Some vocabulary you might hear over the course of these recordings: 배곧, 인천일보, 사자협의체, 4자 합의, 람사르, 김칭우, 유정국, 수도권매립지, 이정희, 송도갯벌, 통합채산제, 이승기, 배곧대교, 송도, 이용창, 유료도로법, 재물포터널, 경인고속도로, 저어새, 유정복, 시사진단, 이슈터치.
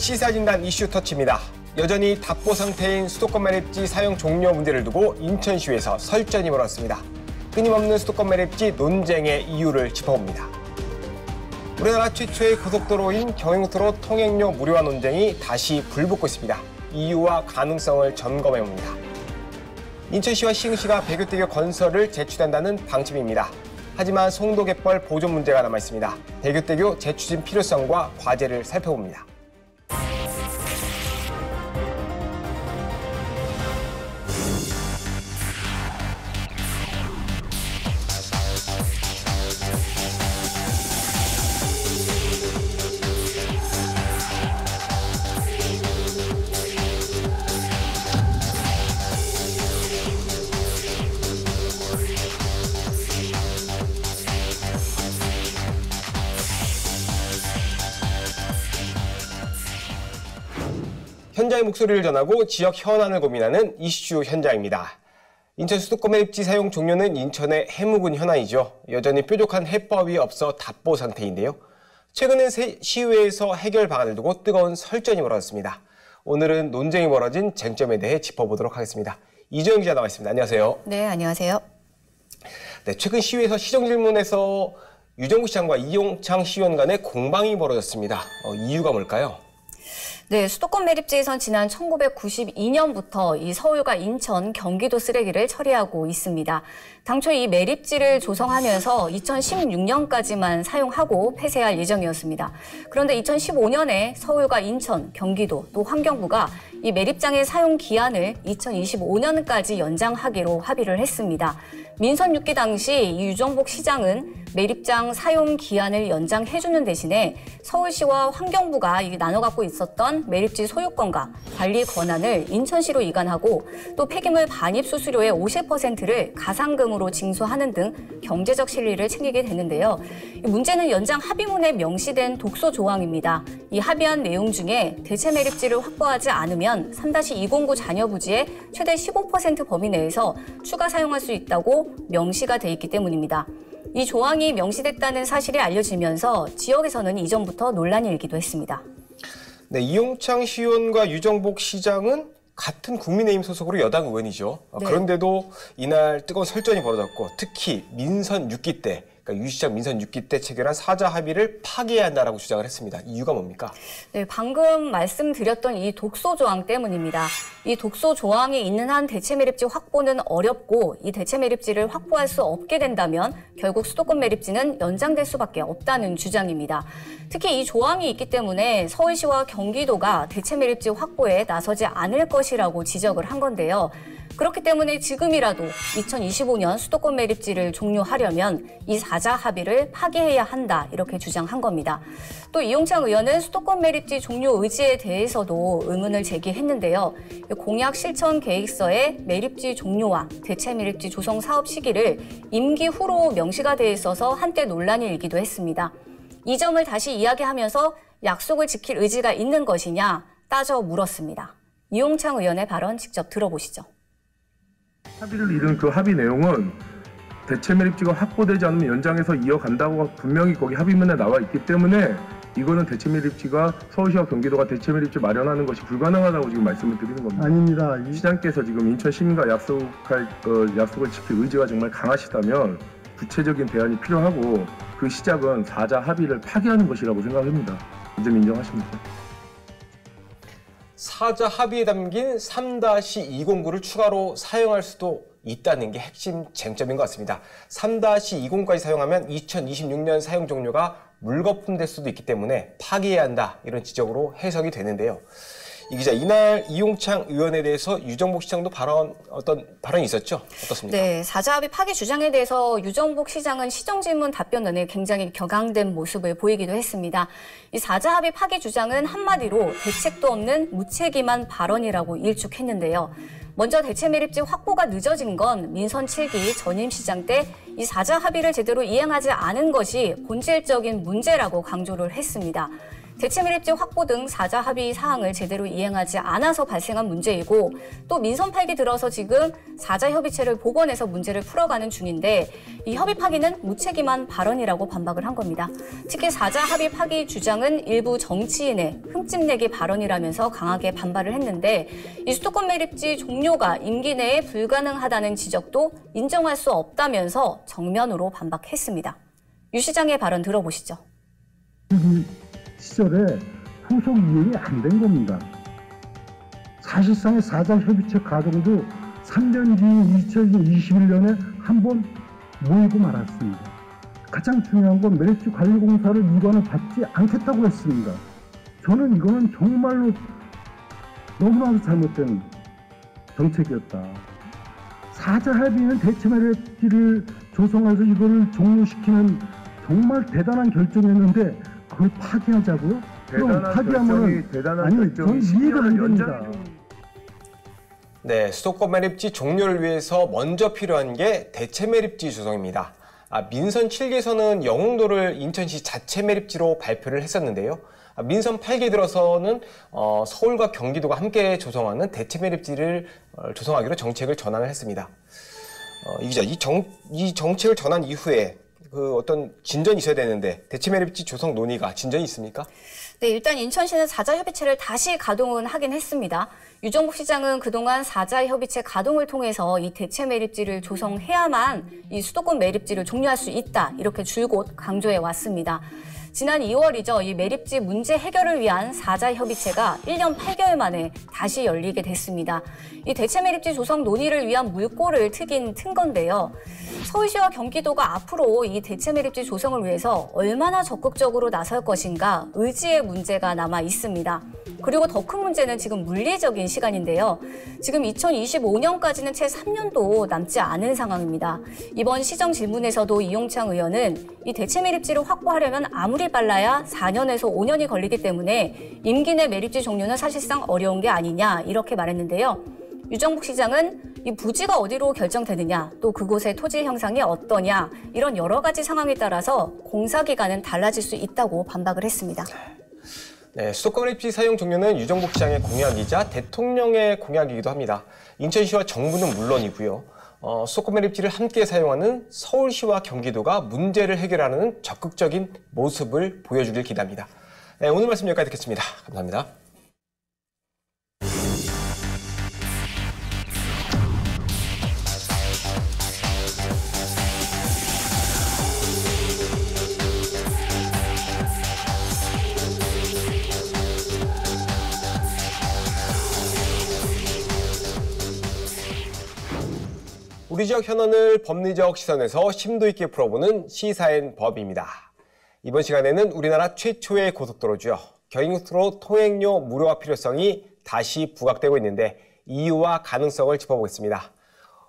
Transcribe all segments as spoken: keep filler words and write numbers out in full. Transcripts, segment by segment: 시사진단 이슈 터치입니다. 여전히 답보 상태인 수도권 매립지 사용 종료 문제를 두고 인천시에서 설전이 벌어졌습니다. 끊임없는 수도권 매립지 논쟁의 이유를 짚어봅니다. 우리나라 최초의 고속도로인 경인고속도로 통행료 무료화 논쟁이 다시 불붙고 있습니다. 이유와 가능성을 점검해봅니다. 인천시와 시흥시가 배곧대교 건설을 재추진한다는 방침입니다. 하지만 송도갯벌 보존 문제가 남아있습니다. 배곧대교 재추진 필요성과 과제를 살펴봅니다. 현장의 목소리를 전하고 지역 현안을 고민하는 이슈 현장입니다. 인천 수도권 매립지 사용 종료는 인천의 해묵은 현안이죠. 여전히 뾰족한 해법이 없어 답보 상태인데요. 최근에 시의회에서 해결 방안을 두고 뜨거운 설전이 벌어졌습니다. 오늘은 논쟁이 벌어진 쟁점에 대해 짚어보도록 하겠습니다. 이정희 기자 나와 있습니다. 안녕하세요. 네, 안녕하세요. 네, 최근 시의회에서 시정질문에서 유정국 시장과 이용창 시의원 간의 공방이 벌어졌습니다. 어, 이유가 뭘까요? 네, 수도권 매립지에선 지난 천구백구십이 년부터 이 서울과 인천, 경기도 쓰레기를 처리하고 있습니다. 당초 이 매립지를 조성하면서 이천십육 년까지만 사용하고 폐쇄할 예정이었습니다. 그런데 이천십오 년에 서울과 인천, 경기도 또 환경부가 이 매립장의 사용 기한을 이천이십오 년까지 연장하기로 합의를 했습니다. 민선 육 기 당시 유정복 시장은 매립장 사용 기한을 연장해주는 대신에 서울시와 환경부가 나눠 갖고 있었던 매립지 소유권과 관리 권한을 인천시로 이관하고 또 폐기물 반입 수수료의 오십 퍼센트를 가산금으로 징수하는 등 경제적 실리를 챙기게 되는데요. 문제는 연장 합의문에 명시된 독소 조항입니다. 이 합의한 내용 중에 대체 매립지를 확보하지 않으면 삼 이공구 잔여 부지의 최대 십오 퍼센트 범위 내에서 추가 사용할 수 있다고 명시가 돼 있기 때문입니다. 이 조항이 명시됐다는 사실이 알려지면서 지역에서는 이전부터 논란이 일기도 했습니다. 네, 이용창 시의원과 유정복 시장은 같은 국민의힘 소속으로 여당 의원이죠. 네. 그런데도 이날 뜨거운 설전이 벌어졌고 특히 민선 육 기 때, 그러니까 유 시장 민선 육 기 때 체결한 사자 합의를 파기해야 한다라고 주장을 했습니다. 이유가 뭡니까? 네, 방금 말씀드렸던 이 독소 조항 때문입니다. 이 독소 조항이 있는 한 대체 매립지 확보는 어렵고 이 대체 매립지를 확보할 수 없게 된다면 결국 수도권 매립지는 연장될 수밖에 없다는 주장입니다. 특히 이 조항이 있기 때문에 서울시와 경기도가 대체 매립지 확보에 나서지 않을 것이라고 지적을 한 건데요. 그렇기 때문에 지금이라도 이천이십오 년 수도권 매립지를 종료하려면 이 사자 합의를 파기해야 한다 이렇게 주장한 겁니다. 또 이용창 의원은 수도권 매립지 종료 의지에 대해서도 의문을 제기했는데요. 공약 실천 계획서에 매립지 종료와 대체 매립지 조성 사업 시기를 임기 후로 명시가 돼 있어서 한때 논란이 일기도 했습니다. 이 점을 다시 이야기하면서 약속을 지킬 의지가 있는 것이냐 따져 물었습니다. 이용창 의원의 발언 직접 들어보시죠. 합의를 이룬 그 합의 내용은 대체 매립지가 확보되지 않으면 연장해서 이어간다고 분명히 거기 합의문에 나와 있기 때문에 이거는 대체 매립지가 서울시와 경기도가 대체 매립지 마련하는 것이 불가능하다고 지금 말씀을 드리는 겁니다. 아닙니다. 시장께서 지금 인천 시민과 약속할 어, 약속을 지킬 의지가 정말 강하시다면 구체적인 대안이 필요하고 그 시작은 사자 합의를 파기하는 것이라고 생각합니다. 이 점 인정하십니까? 사자 합의에 담긴 삼 이공구를 추가로 사용할 수도 있다는 게 핵심 쟁점인 것 같습니다. 삼 이공구까지 사용하면 이천이십육 년 사용 종료가 물거품될 수도 있기 때문에 파기해야 한다 이런 지적으로 해석이 되는데요. 이 기자, 이날 이용창 의원에 대해서 유정복 시장도 발언, 어떤 발언이 있었죠? 어떻습니까? 네, 사자 합의 파기 주장에 대해서 유정복 시장은 시정질문 답변에 굉장히 격앙된 모습을 보이기도 했습니다. 이 사자 합의 파기 주장은 한마디로 대책도 없는 무책임한 발언이라고 일축했는데요. 먼저 대체 매립지 확보가 늦어진 건 민선 칠 기 전임 시장 때 이 사자 합의를 제대로 이행하지 않은 것이 본질적인 문제라고 강조를 했습니다. 대치매립지 확보 등 사자 합의 사항을 제대로 이행하지 않아서 발생한 문제이고, 또 민선 파기 들어서 지금 사자 협의체를 복원해서 문제를 풀어가는 중인데, 이 협의 파기는 무책임한 발언이라고 반박을 한 겁니다. 특히 사자 합의 파기 주장은 일부 정치인의 흠집내기 발언이라면서 강하게 반발을 했는데, 이 수도권 매립지 종료가 임기 내에 불가능하다는 지적도 인정할 수 없다면서 정면으로 반박했습니다. 유 시장의 발언 들어보시죠. 이 시절에 후속 이행이 안 된 겁니다. 사실상의 사자협의체 가동도 삼 년 뒤인 이천이십일 년에 한 번 모이고 말았습니다. 가장 중요한 건 매립지 관리공사를 이관을 받지 않겠다고 했습니다. 저는 이거는 정말로 너무나도 잘못된 정책이었다. 사자합의는 대체매립지를 조성해서 이거를 종료시키는 정말 대단한 결정이었는데 그걸 파기하자고요? 그럼 파기하면 대단한 아니, 전 이해가 안 됩니다. 네, 수도권 매립지 종료를 위해서 먼저 필요한 게 대체 매립지 조성입니다. 아, 민선 칠 기에서는 영흥도를 인천시 자체 매립지로 발표를 했었는데요. 아, 민선 팔 기 들어서는 어, 서울과 경기도가 함께 조성하는 대체 매립지를 어, 조성하기로 정책을 전환을 했습니다. 어, 이 기자, 이, 정, 이 정책을 전환 이후에 그 어떤 진전이 있어야 되는데 대체 매립지 조성 논의가 진전이 있습니까? 네, 일단 인천시는 사자협의체를 다시 가동은 하긴 했습니다. 유정국 시장은 그동안 사자협의체 가동을 통해서 이 대체 매립지를 조성해야만 이 수도권 매립지를 종료할 수 있다, 이렇게 줄곧 강조해 왔습니다. 지난 이월이죠. 이 매립지 문제 해결을 위한 사자협의체가 일 년 팔 개월 만에 다시 열리게 됐습니다. 이 대체 매립지 조성 논의를 위한 물꼬를 트긴 튼 건데요. 서울시와 경기도가 앞으로 이 대체 매립지 조성을 위해서 얼마나 적극적으로 나설 것인가 의지의 문제가 남아 있습니다. 그리고 더 큰 문제는 지금 물리적인 시간인데요. 지금 이천이십오 년까지는 채 삼 년도 남지 않은 상황입니다. 이번 시정 질문에서도 이용창 의원은 이 대체 매립지를 확보하려면 아무리 빨라야 사 년에서 오 년이 걸리기 때문에 임기 내 매립지 종료는 사실상 어려운 게 아니냐, 이렇게 말했는데요. 유정국 시장은 이 부지가 어디로 결정되느냐, 또 그곳의 토지 형상이 어떠냐, 이런 여러 가지 상황에 따라서 공사 기간은 달라질 수 있다고 반박을 했습니다. 네, 수도권 매립지 사용 종료는 유정국 시장의 공약이자 대통령의 공약이기도 합니다. 인천시와 정부는 물론이고요. 어, 수도권 매립지를 함께 사용하는 서울시와 경기도가 문제를 해결하는 적극적인 모습을 보여주길 기대합니다. 네, 오늘 말씀 여기까지 듣겠습니다. 감사합니다. 우리 지역 현안을 법리적 시선에서 심도 있게 풀어보는 시사인 법입니다. 이번 시간에는 우리나라 최초의 고속도로죠. 경인고속도로 통행료 무료화 필요성이 다시 부각되고 있는데 이유와 가능성을 짚어보겠습니다.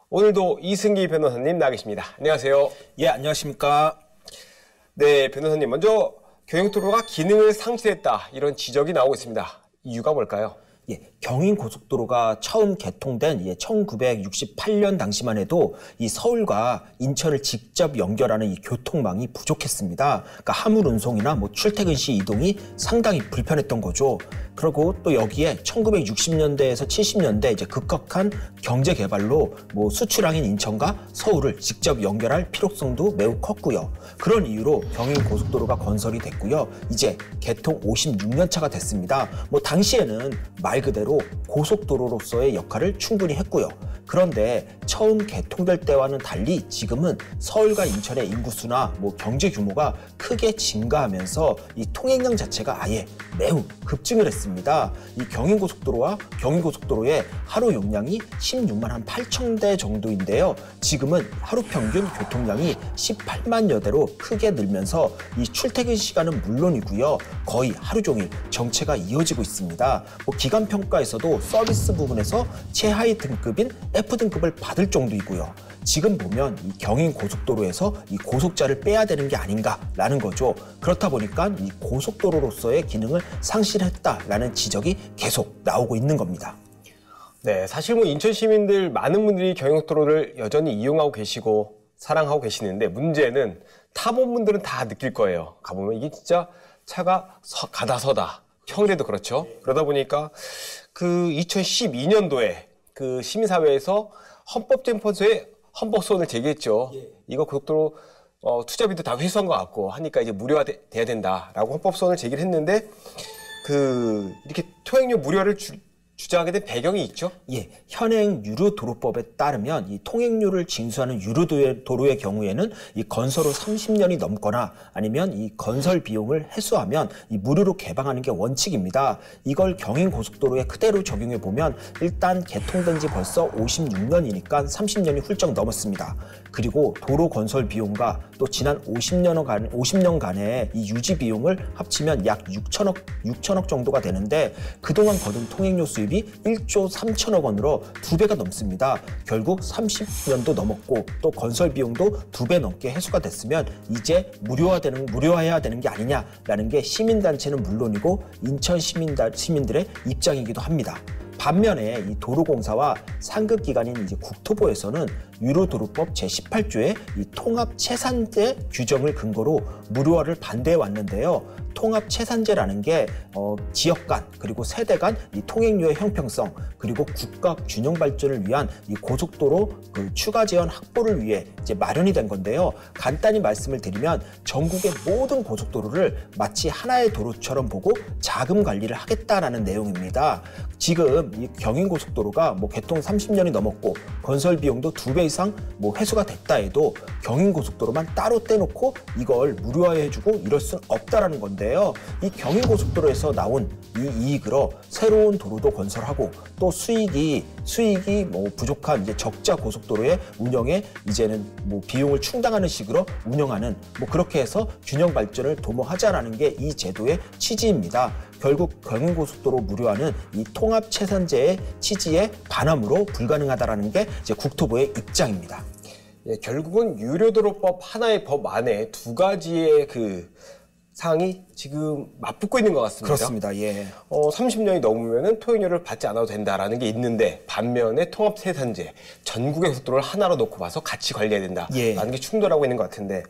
오늘도 이승기 변호사님 나와 계십니다. 안녕하세요. 예, 안녕하십니까. 네, 변호사님, 먼저 경인고속도로가 기능을 상실했다, 이런 지적이 나오고 있습니다. 이유가 뭘까요? 예, 경인고속도로가 처음 개통된 예, 천구백육십팔 년 당시만 해도 이 서울과 인천을 직접 연결하는 이 교통망이 부족했습니다. 그러니까 화물 운송이나 뭐 출퇴근 시 이동이 상당히 불편했던 거죠. 그리고 또 여기에 천구백육십 년대에서 칠십 년대 이제 급격한 경제 개발로 뭐 수출항인 인천과 서울을 직접 연결할 필요성도 매우 컸고요. 그런 이유로 경인고속도로가 건설이 됐고요. 이제 개통 오십육 년 차가 됐습니다. 뭐 당시에는 말 그대로 고속도로로서의 역할을 충분히 했고요. 그런데 처음 개통될 때와는 달리 지금은 서울과 인천의 인구수나 뭐 경제 규모가 크게 증가하면서 이 통행량 자체가 아예 매우 급증을 했습니다. 이 경인고속도로와 경인고속도로의 하루 용량이 십육만 한 팔천 대 정도인데요. 지금은 하루 평균 교통량이 십팔만여 대로 크게 늘면서 이 출퇴근 시간은 물론이고요. 거의 하루 종일 정체가 이어지고 있습니다. 뭐 기간 평가에서도 서비스 부분에서 최하위 등급인 에프 등급을 받을 정도이고요. 지금 보면 이 경인고속도로에서 이 고속자를 빼야 되는 게 아닌가라는 거죠. 그렇다 보니까 이 고속도로로서의 기능을 상실했다라는 지적이 계속 나오고 있는 겁니다. 네, 사실 뭐 인천 시민들 많은 분들이 경인고속도로를 여전히 이용하고 계시고 사랑하고 계시는데 문제는 타본 분들은 다 느낄 거예요. 가보면 이게 진짜 차가 서, 가다 서다. 평일에도 그렇죠. 그러다 보니까 그 이천십이 년도에 그 시민사회에서 헌법재판소에 헌법소원을 제기했죠. 이거 고속도로 어, 투자비도 다 회수한 것 같고 하니까 이제 무료화돼야 된다라고 헌법소원을 제기를 했는데 그 이렇게 통행료 무료화를 주, 주장하게 된 배경이 있죠? 예, 현행 유료도로법에 따르면 이 통행료를 징수하는 유료도로의 경우에는 이 건설 후 삼십 년이 넘거나 아니면 이 건설 비용을 회수하면 이 무료로 개방하는 게 원칙입니다. 이걸 경인고속도로에 그대로 적용해보면 일단 개통된 지 벌써 오십육 년이니까 삼십 년이 훌쩍 넘었습니다. 그리고 도로 건설 비용과 또 지난 오십 년간, 오십 년간의 이 유지 비용을 합치면 약 육천억, 육천억 정도가 되는데 그동안 거둔 통행료 수입이 일조 삼천억 원으로 두 배가 넘습니다. 결국 삼십 년도 넘었고 또 건설 비용도 두 배 넘게 해소가 됐으면 이제 무료화되는, 무료화해야 되는 게 아니냐라는 게 시민단체는 물론이고 인천 시민다, 시민들의 입장이기도 합니다. 반면에 이 도로공사와 상급기관인 이제 국토부에서는 유료도로법 제십팔 조의 이 통합채산제 규정을 근거로 무료화를 반대해 왔는데요. 통합채산제라는 게 어, 지역 간 그리고 세대 간 이 통행료의 형평성 그리고 국가 균형 발전을 위한 이 고속도로 그 추가 재원 확보를 위해 이제 마련이 된 건데요. 간단히 말씀을 드리면 전국의 모든 고속도로를 마치 하나의 도로처럼 보고 자금 관리를 하겠다라는 내용입니다. 지금 이 경인고속도로가 뭐 개통 삼십 년이 넘었고 건설 비용도 두 배 이상 뭐 회수가 됐다 해도 경인고속도로만 따로 떼놓고 이걸 무료화해주고 이럴 순 없다라는 건데요. 이 경인고속도로에서 나온 이 이익으로 새로운 도로도 건설하고 또 수익이 수익이 뭐 부족한 이제 적자 고속도로의 운영에 이제는 뭐 비용을 충당하는 식으로 운영하는 뭐 그렇게 해서 균형 발전을 도모하자라는 게 이 제도의 취지입니다. 결국 경인고속도로 무료화는 이 통합채산제의 취지에 반함으로 불가능하다라는 게 이제 국토부의 입장입니다. 예, 결국은 유료도로법 하나의 법 안에 두 가지의 그 사항이 지금 맞붙고 있는 것 같습니다. 그렇습니다. 예. 어, 삼십 년이 넘으면은 통행료를 받지 않아도 된다라는 게 있는데 반면에 통합채산제 전국의 고속도로를 하나로 놓고 봐서 같이 관리해야 된다라는 예. 게 충돌하고 있는 것 같은데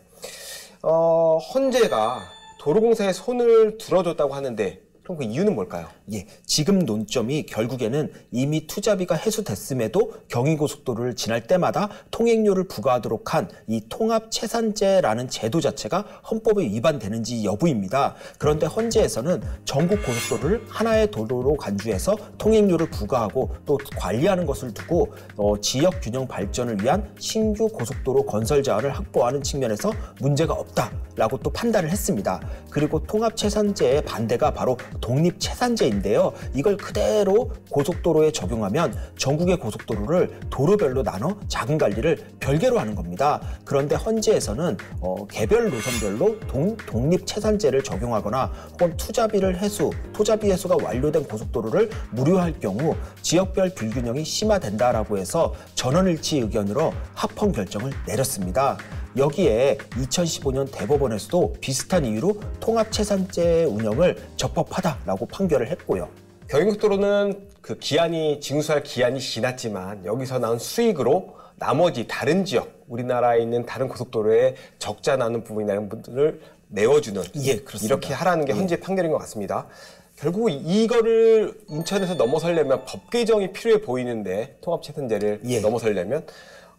어, 헌재가 도로공사의 손을 들어줬다고 하는데. 그럼 그 이유는 뭘까요? 예, 지금 논점이 결국에는 이미 투자비가 해소됐음에도 경인고속도로를 지날 때마다 통행료를 부과하도록 한 이 통합채산제라는 제도 자체가 헌법에 위반되는지 여부입니다. 그런데 헌재에서는 전국 고속도로를 하나의 도로로 간주해서 통행료를 부과하고 또 관리하는 것을 두고 어, 지역 균형 발전을 위한 신규 고속도로 건설 자원을 확보하는 측면에서 문제가 없다라고 또 판단을 했습니다. 그리고 통합채산제의 반대가 바로 독립채산제인데요. 이걸 그대로 고속도로에 적용하면 전국의 고속도로를 도로별로 나눠 자금관리를 별개로 하는 겁니다. 그런데 헌재에서는 어, 개별 노선별로 동, 독립채산제를 적용하거나 혹은 투자비를 해수, 투자비 해수가 완료된 고속도로를 무료화할 경우 지역별 불균형이 심화된다라고 해서 전원일치 의견으로 합헌 결정을 내렸습니다. 여기에 이천십오 년 대법원에서도 비슷한 이유로 통합채산제 운영을 적법하다라고 판결을 했고요. 경인고속도로는 그 기한이 징수할 기한이 지났지만 여기서 나온 수익으로 나머지 다른 지역, 우리나라에 있는 다른 고속도로에 적자 나는 부분이라는 분들을 메워주는 예, 그렇습니다. 이렇게 하라는 게 현재 예. 판결인 것 같습니다. 결국 이거를 인천에서 넘어서려면 법 개정이 필요해 보이는데 통합채산제를 예. 넘어서려면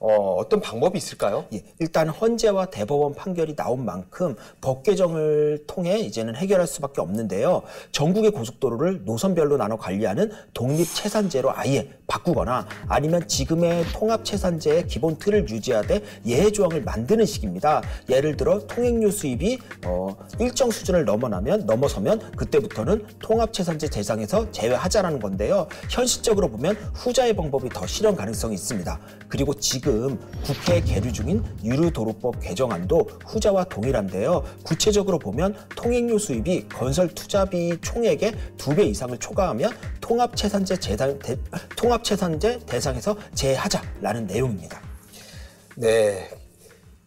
어, 어떤 방법이 있을까요? 예, 일단 헌재와 대법원 판결이 나온 만큼 법 개정을 통해 이제는 해결할 수밖에 없는데요. 전국의 고속도로를 노선별로 나눠 관리하는 독립채산제로 아예 바꾸거나 아니면 지금의 통합채산제의 기본 틀을 유지하되 예외 조항을 만드는 식입니다. 예를 들어 통행료 수입이 어, 일정 수준을 넘어나면 넘어서면 그때부터는 통합채산제 대상에서 제외하자라는 건데요. 현실적으로 보면 후자의 방법이 더 실현 가능성이 있습니다. 그리고 지금 국회에 계류 중인 유료도로법 개정안도 후자와 동일한데요. 구체적으로 보면 통행료 수입이 건설 투자비 총액의 두 배 이상을 초과하면 통합채산제, 재단, 대, 통합채산제 대상에서 제외하자라는 내용입니다. 네,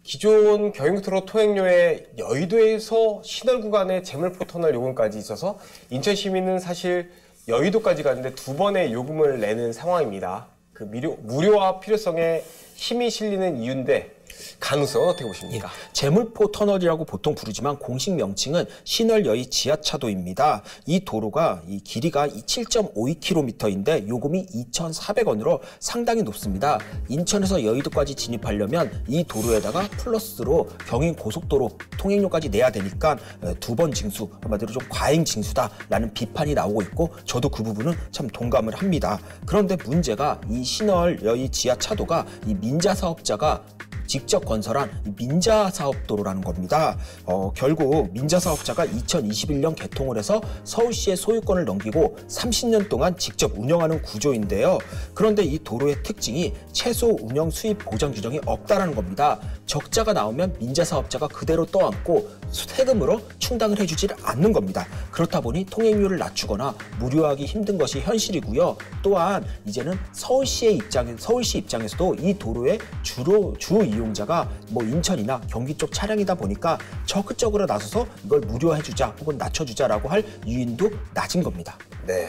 기존 경인고속도로 통행료의 여의도에서 신월구간의 재물포터널 요금까지 있어서 인천시민은 사실 여의도까지 가는데 두 번의 요금을 내는 상황입니다. 그 무료화 필요성에 힘이 실리는 이유인데 강서 어떻게 보십니까? 예, 재물포 터널이라고 보통 부르지만 공식 명칭은 신월여의 지하차도입니다. 이 도로가 이 길이가 칠점오이 킬로미터인데 요금이 이천사백 원으로 상당히 높습니다. 인천에서 여의도까지 진입하려면 이 도로에다가 플러스로 경인고속도로 통행료까지 내야 되니까 두 번 징수, 한마디로 좀 과잉 징수다라는 비판이 나오고 있고 저도 그 부분은 참 동감을 합니다. 그런데 문제가 이 신월여의 지하차도가 이 민자사업자가 직접 건설한 민자사업도로라는 겁니다. 어, 결국 민자사업자가 이천이십일 년 개통을 해서 서울시의 소유권을 넘기고 삼십 년 동안 직접 운영하는 구조인데요. 그런데 이 도로의 특징이 최소 운영 수입 보장 규정이 없다라는 겁니다. 적자가 나오면 민자사업자가 그대로 떠안고 세금으로 충당을 해주질 않는 겁니다. 그렇다 보니 통행료를 낮추거나 무료하기 힘든 것이 현실이고요. 또한 이제는 서울시의 입장, 서울시 입장에서도 이 도로의 주로 주 이용자가 뭐 인천이나 경기 쪽 차량이다 보니까 적극적으로 나서서 이걸 무료해주자 혹은 낮춰주자라고 할 유인도 낮은 겁니다. 네,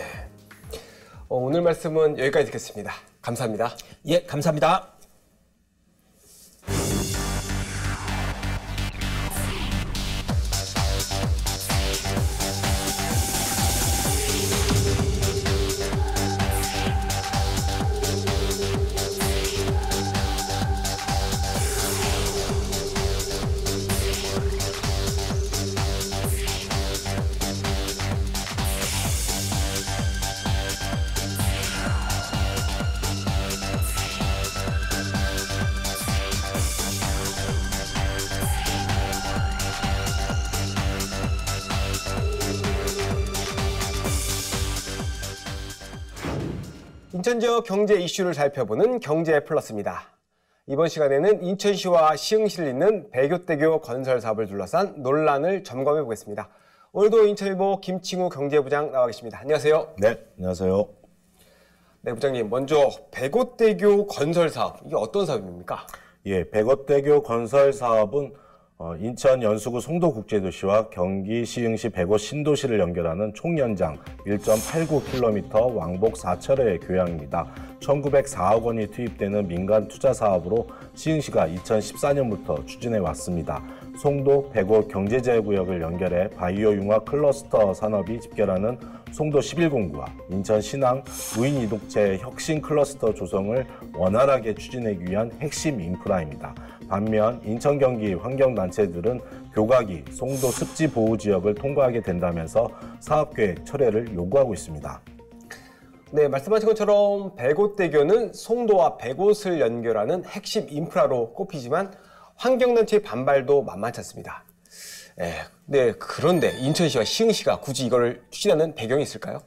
어, 오늘 말씀은 여기까지 듣겠습니다. 감사합니다. 예, 감사합니다. 인천 지역 경제 이슈를 살펴보는 경제 플러스입니다. 이번 시간에는 인천시와 시흥시를 잇는 배곧대교 건설 사업을 둘러싼 논란을 점검해 보겠습니다. 오늘도 인천일보 김칭우 경제부장 나와 계십니다. 안녕하세요. 네, 안녕하세요. 네, 부장님, 먼저 배곧대교 건설 사업, 이게 어떤 사업입니까? 예, 배곧대교 건설 사업은 인천 연수구 송도 국제도시와 경기 시흥시 배곧 신도시를 연결하는 총 연장 일점팔구 킬로미터 왕복 사 차로의 교량입니다. 천구백사억 원이 투입되는 민간 투자 사업으로 시흥시가 이천십사 년부터 추진해 왔습니다. 송도, 배곧 경제제외구역을 연결해 바이오 융합 클러스터 산업이 집결하는 송도 십일 공구와 인천 신항 무인 이동체 혁신 클러스터 조성을 원활하게 추진하기 위한 핵심 인프라입니다. 반면 인천 경기 환경단체들은 교각이 송도 습지 보호 지역을 통과하게 된다면서 사업계획 철회를 요구하고 있습니다. 네, 말씀하신 것처럼 배곧대교는 송도와 배곧을 연결하는 핵심 인프라로 꼽히지만 환경단체의 반발도 만만치 않습니다. 에, 네, 그런데 인천시와 시흥시가 굳이 이걸 추진하는 배경이 있을까요?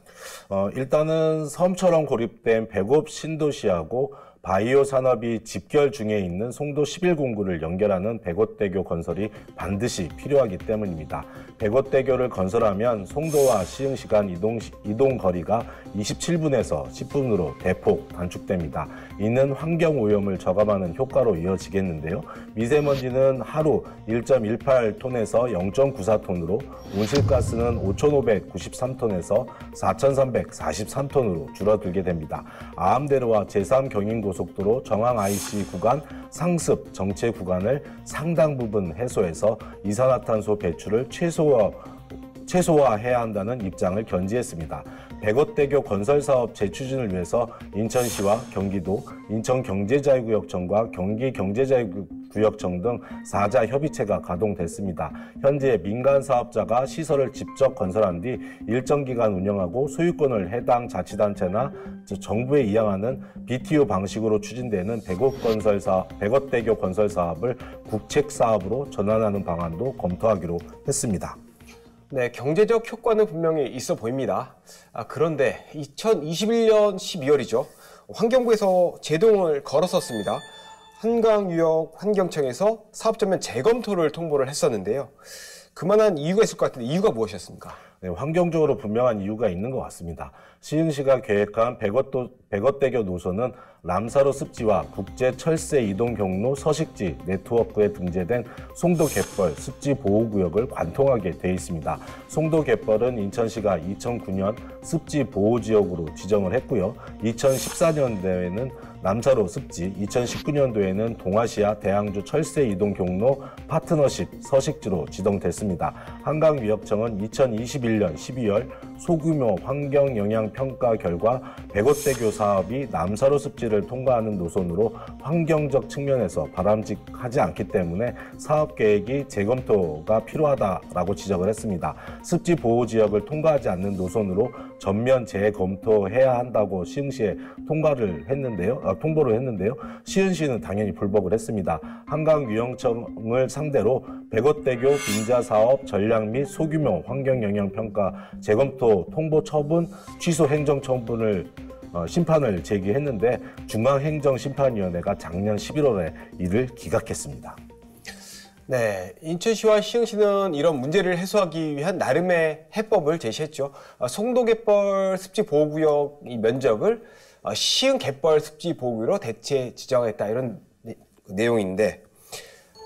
어, 일단은 섬처럼 고립된 배곱 신도시하고 바이오 산업이 집결 중에 있는 송도 십일 공구를 연결하는 배곧대교 건설이 반드시 필요하기 때문입니다. 배곧대교를 건설하면 송도와 시흥시 간 이동, 이동 거리가 이십칠 분에서 십 분으로 대폭 단축됩니다. 이는 환경오염을 저감하는 효과로 이어지겠는데요. 미세먼지는 하루 일점일팔 톤에서 영점구사 톤으로 온실가스는 오천오백구십삼 톤에서 사천삼백사십삼 톤으로 줄어들게 됩니다. 아암대로와 제삼 경인고속도로 고속도로 정항 아이씨 구간 상습 정체 구간을 상당 부분 해소해서 이산화탄소 배출을 최소화, 최소화해야 한다는 입장을 견지했습니다. 배곧대교 건설사업 재추진을 위해서 인천시와 경기도, 인천경제자유구역청과 경기경제자유구역청 등 사 자 협의체가 가동됐습니다. 현재 민간 사업자가 시설을 직접 건설한 뒤 일정 기간 운영하고 소유권을 해당 자치단체나 정부에 이양하는 비 티 오 방식으로 추진되는 배곧 건설사업, 배곧대교 건설사업을 국책사업으로 전환하는 방안도 검토하기로 했습니다. 네, 경제적 효과는 분명히 있어 보입니다. 아, 그런데 이천이십일 년 십이 월이죠. 환경부에서 제동을 걸었었습니다. 한강유역 환경청에서 사업전면 재검토를 통보를 했었는데요. 그만한 이유가 있을 것 같은데 이유가 무엇이었습니까? 네, 환경적으로 분명한 이유가 있는 것 같습니다. 시흥시가 계획한 배곧도, 배곧대교 노선은 람사로습지와 국제철새이동경로 서식지 네트워크에 등재된 송도갯벌 습지보호구역을 관통하게 돼 있습니다. 송도갯벌은 인천시가 이천구 년 습지보호지역으로 지정을 했고요. 이천십사 년도에는 람사로습지, 이천십구 년도에는 동아시아대양주철새이동경로파트너십 서식지로 지정됐습니다. 한강위협청은 이천이십일 년 십이 월 소규모 환경영향평가 결과 배곧대교 사업이 남사로습지를 통과하는 노선으로 환경적 측면에서 바람직하지 않기 때문에 사업계획이 재검토가 필요하다라고 지적을 했습니다. 습지 보호지역을 통과하지 않는 노선으로 전면 재검토해야 한다고 시흥시에 통과를 했는데요. 아, 통보를 했는데요. 시흥시는 당연히 불복을 했습니다. 한강유형청을 상대로 배곧대교 빈자사업 전략 및 소규모 환경영향평가 재검토 통보 처분 취소 행정처분을 어, 심판을 제기했는데 중앙행정심판위원회가 작년 십일 월에 이를 기각했습니다. 네, 인천시와 시흥시는 이런 문제를 해소하기 위한 나름의 해법을 제시했죠. 어, 송도갯벌 습지보호구역 면적을 어, 시흥갯벌 습지보호구역으로 대체 지정했다, 이런 네, 내용인데,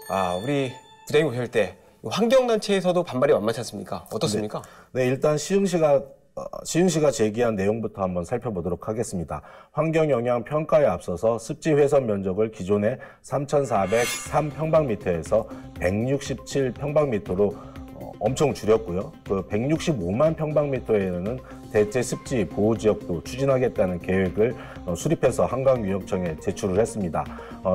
아, 우리 부대님 보실 때 환경단체에서도 반발이 만만치 않습니까? 어떻습니까? 네, 네 일단 시흥시가 시흥시가 제기한 내용부터 한번 살펴보도록 하겠습니다. 환경영향평가에 앞서서 습지훼손 면적을 기존의 삼천사백삼 평방미터에서 백육십칠 평방미터로 엄청 줄였고요. 그 백육십오만 평방미터에는 대체 습지 보호지역도 추진하겠다는 계획을 수립해서 한강유역청에 제출을 했습니다.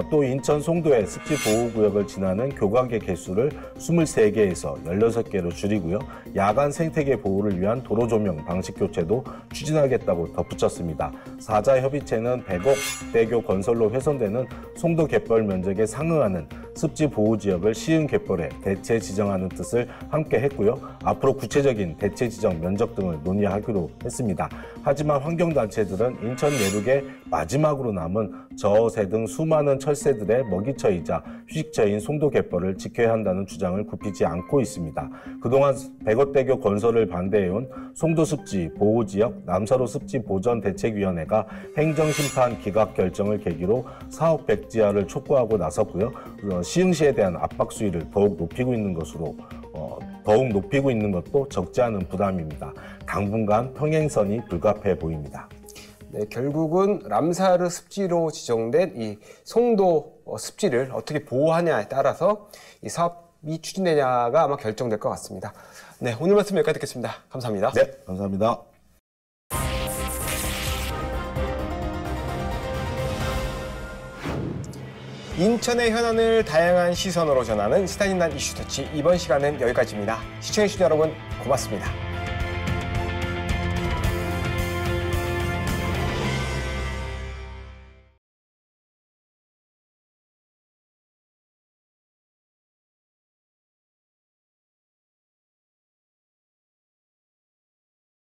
또 인천 송도의 습지 보호구역을 지나는 교각의 개수를 이십삼 개에서 십육 개로 줄이고요. 야간 생태계 보호를 위한 도로 조명 방식 교체도 추진하겠다고 덧붙였습니다. 사자협의체는 배곧대교 건설로 훼손되는 송도 갯벌 면적에 상응하는 습지 보호지역을 시흥갯벌에 대체 지정하는 뜻을 함께 했고요. 앞으로 구체적인 대체 지정 면적 등을 논의하기로 했습니다. 하지만 환경단체들은 인천 내륙의 마지막으로 남은 저어새 등 수많은 철새들의 먹이처이자 휴식처인 송도갯벌을 지켜야 한다는 주장을 굽히지 않고 있습니다. 그동안 배곧대교 건설을 반대해온 송도습지 보호지역 남사로습지 보전대책위원회가 행정심판 기각 결정을 계기로 사업 백지화를 촉구하고 나섰고요. 시흥시에 대한 압박 수위를 더욱 높이고 있는 것으로 어, 더욱 높이고 있는 것도 적지 않은 부담입니다. 당분간 평행선이 불가피해 보입니다. 네, 결국은 람사르 습지로 지정된 이 송도 습지를 어떻게 보호하냐에 따라서 이 사업이 추진되냐가 아마 결정될 것 같습니다. 네, 오늘 말씀 여기까지 듣겠습니다. 감사합니다. 네, 감사합니다. 인천의 현안을 다양한 시선으로 전하는 시사인단 이슈터치, 이번 시간은 여기까지입니다. 시청해주신 여러분 고맙습니다.